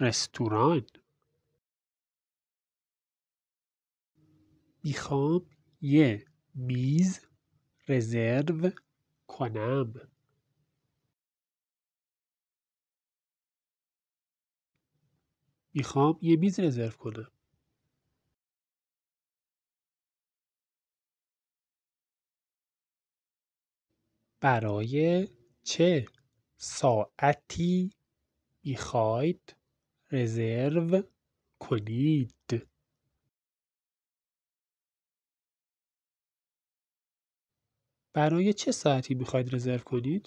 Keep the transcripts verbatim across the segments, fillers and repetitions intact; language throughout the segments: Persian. رستوران. میخوام یه میز رزرو کنم. میخوام یه میز رزرو کنم. برای چه ساعتی میخواید رزرو کنید؟ برای چه ساعتی میخواید رزرو کنید؟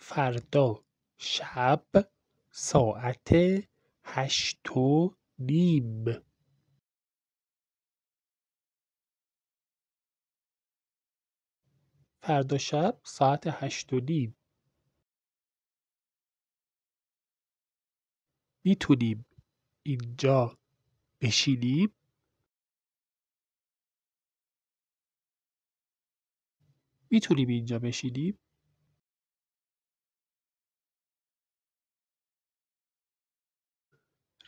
فردا شب ساعت هشت و نیم. فردا شب ساعت هشت و نیم. میتونیم اینجا بشینیم؟ میتونیم اینجا بشینیم؟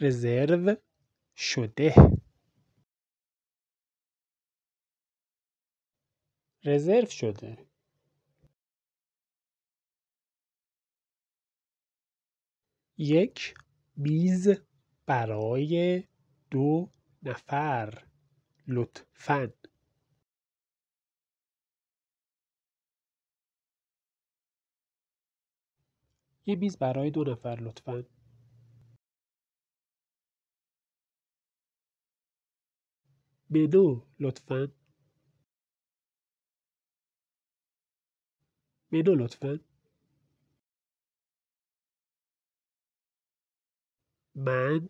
رزرو شده. رزرو شده. یک میز برای دو نفر لطفاً. یک میز برای دو نفر لطفاً. منو لطفاً. منو لطفاً. من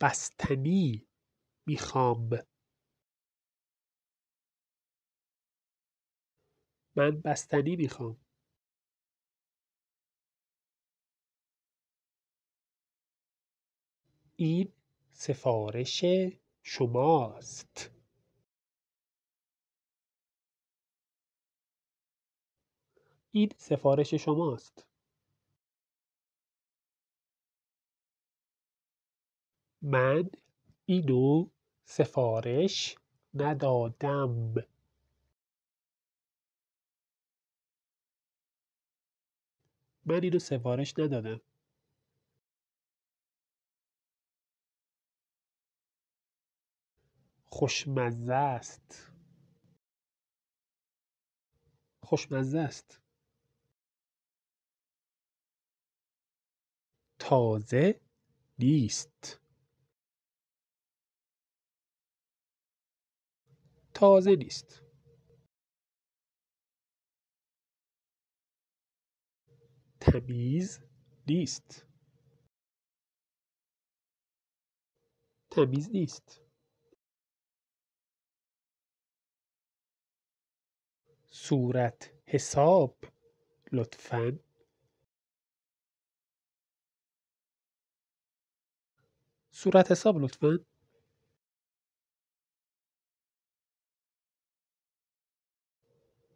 بستنی میخوام. من بستنی میخوام. این سفارش شماست. این سفارش شماست. من اینو سفارش ندادم. من اینو سفارش ندادم. خوشمزه است. خوشمزه است. تازه نیست. تازه نیست. تمیز نیست. تمیز نیست. صورت حساب لطفاً. صورت حساب لطفاً.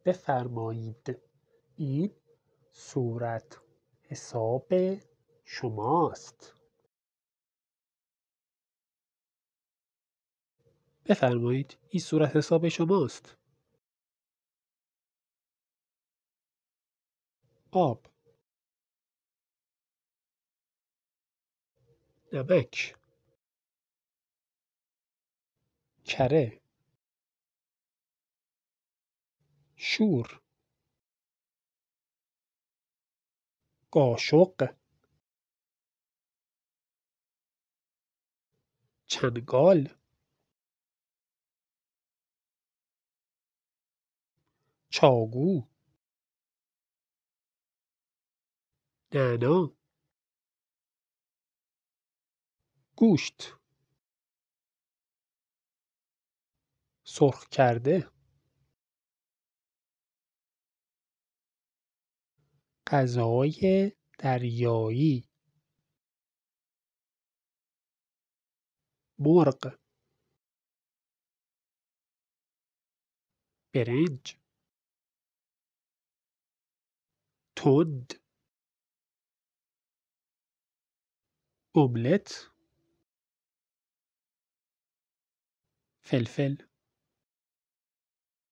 بفرمایید این صورت حساب شماست. بفرمایید این صورت حساب شماست. آب. نمک. کره. شور. قاشق. چنگال. چاقو. نعنا. گوشت. سرخ کرده. غذای دریایی. مرغ. برنج تود اوبلت فلفل